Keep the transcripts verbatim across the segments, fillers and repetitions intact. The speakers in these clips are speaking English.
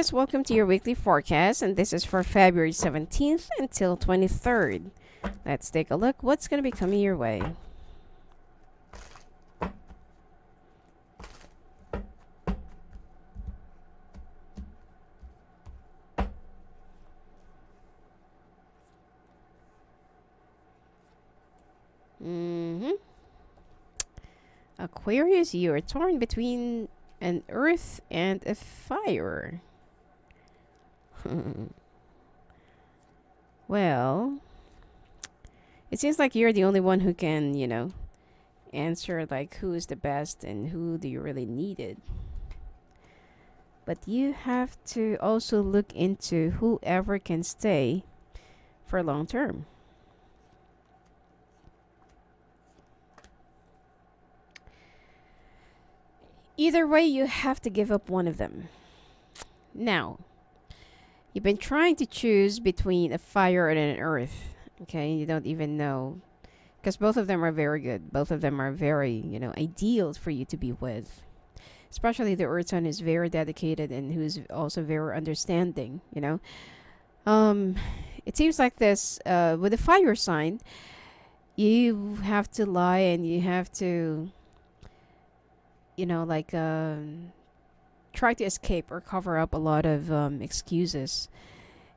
Aquarius, welcome to your weekly forecast, and this is for February seventeenth until twenty-third. Let's take a look what's going to be coming your way. Mm-hmm. Aquarius, you are torn between an earth and a fire. Well, it seems like you're the only one who can, you know, answer like who is the best and who do you really need it. But you have to also look into whoever can stay for long term. Either way, you have to give up one of them. Now, you've been trying to choose between a fire and an earth. Okay, you don't even know. Because both of them are very good. Both of them are very, you know, ideal for you to be with. Especially the earth sign is very dedicated and who's also very understanding, you know. Um, it seems like this, uh, with the fire sign, you have to lie and you have to... you know, like um, try to escape or cover up a lot of um, excuses.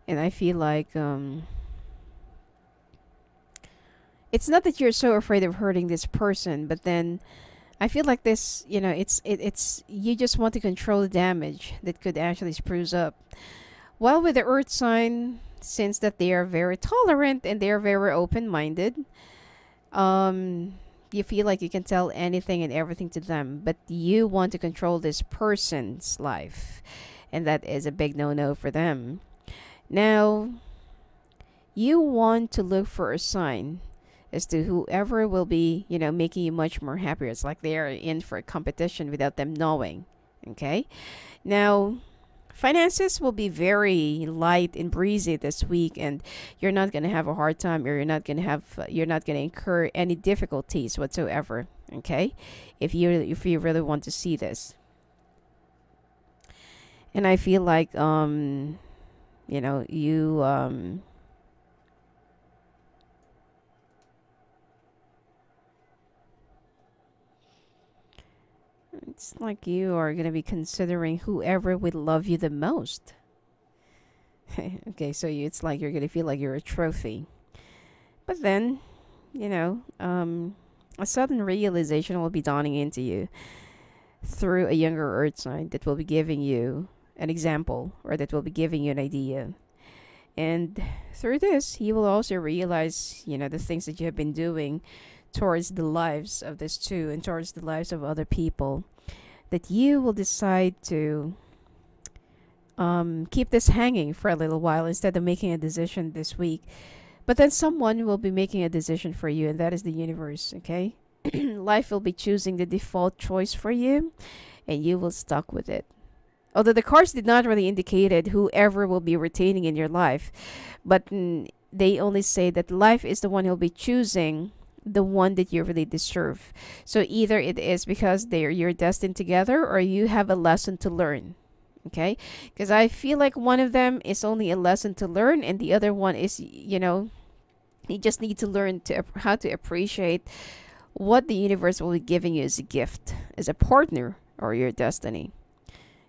And I feel like um, it's not that you're so afraid of hurting this person, but then I feel like this, you know, it's it, it's you just want to control the damage that could actually spruce up. While with the earth sign, since that they are very tolerant and they are very open-minded, um, you feel like you can tell anything and everything to them, but you want to control this person's life, and that is a big no-no for them. Now, you want to look for a sign as to whoever will be, you know, making you much more happier. It's like they are in for a competition without them knowing, okay? Now, finances will be very light and breezy this week, and you're not going to have a hard time, or you're not going to have uh, you're not going to incur any difficulties whatsoever, okay? If you if you really want to see this. And I feel like um you know, you um it's like you are going to be considering whoever would love you the most. Okay, so you, it's like you're going to feel like you're a trophy. But then, you know, um, a sudden realization will be dawning into you through a younger earth sign that will be giving you an example, or that will be giving you an idea. And through this, you will also realize, you know, the things that you have been doing towards the lives of this two and towards the lives of other people, that you will decide to um, keep this hanging for a little while instead of making a decision this week. But then someone will be making a decision for you, and that is the universe, okay? Life will be choosing the default choice for you, and you will stuck with it. Although the cards did not really indicate whoever will be retaining in your life, but mm, they only say that life is the one who'll be choosing the one that you really deserve. So either it is because they're you're destined together, or you have a lesson to learn, okay? Because I feel like one of them is only a lesson to learn, and the other one is, you know, you just need to learn to how to appreciate what the universe will be giving you as a gift, as a partner, or your destiny.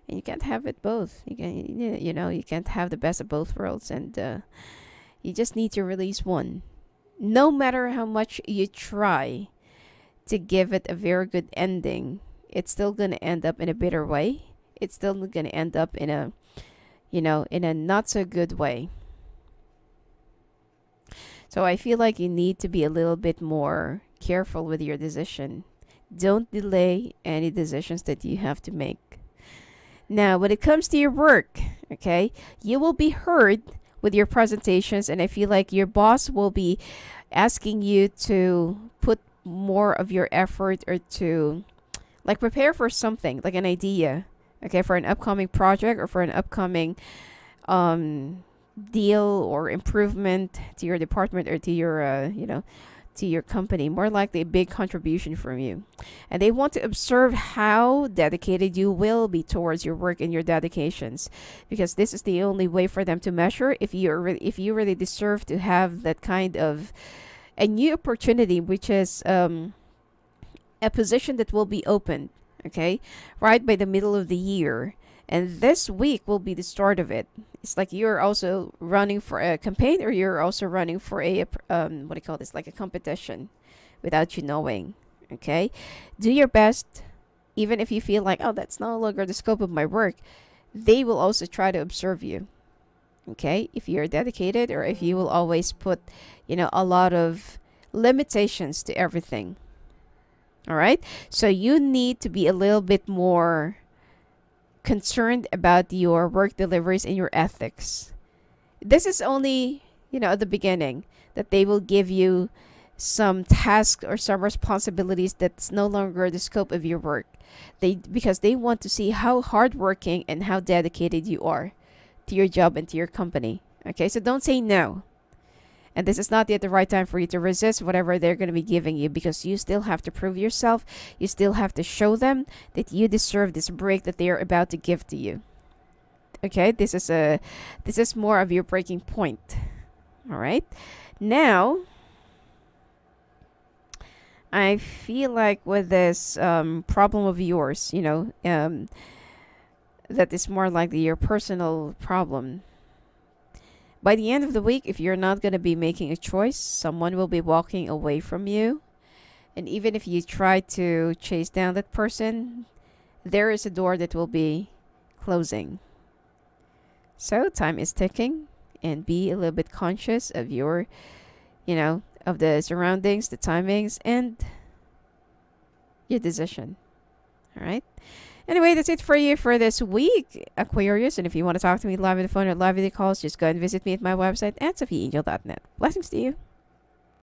And you can't have it both. You can, you know, you can't have the best of both worlds, and uh, you just need to release one. No matter how much you try to give it a very good ending, it's still going to end up in a bitter way. It's still going to end up in a, you know, in a not so good way. So I feel like you need to be a little bit more careful with your decision. Don't delay any decisions that you have to make. Now, when it comes to your work, okay, you will be heard with your presentations, and I feel like your boss will be asking you to put more of your effort, or to like prepare for something, like an idea, okay, for an upcoming project, or for an upcoming um, deal or improvement to your department, or to your uh, you know, to your company, more likely a big contribution from you. And they want to observe how dedicated you will be towards your work and your dedications, because this is the only way for them to measure if you re if you really deserve to have that kind of a new opportunity, which is um, a position that will be open, okay, right by the middle of the year. And this week will be the start of it. It's like you're also running for a campaign, or you're also running for a, um, what do you call this, like a competition without you knowing, okay? Do your best, even if you feel like, oh, that's no longer the scope of my work. They will also try to observe you, okay? If you're dedicated, or if you will always put, you know, a lot of limitations to everything, all right? So you need to be a little bit more concerned about your work deliveries and your ethics. This is only, you know, at the beginning, that they will give you some tasks or some responsibilities that's no longer the scope of your work. They, because they want to see how hardworking and how dedicated you are to your job and to your company. Okay, so don't say no. And this is not yet the right time for you to resist whatever they're going to be giving you, because you still have to prove yourself. You still have to show them that you deserve this break that they are about to give to you. Okay, this is a this is more of your breaking point. All right, now I feel like with this um, problem of yours, you know, um, that is more likely your personal problem. By the end of the week, if you're not going to be making a choice, someone will be walking away from you. And even if you try to chase down that person, there is a door that will be closing. So time is ticking, and be a little bit conscious of your, you know, of the surroundings, the timings, and your decision. All right. Anyway, that's it for you for this week, Aquarius. And if you want to talk to me live on the phone or live video calls, just go and visit me at my website at sophia angel dot net. Blessings to you.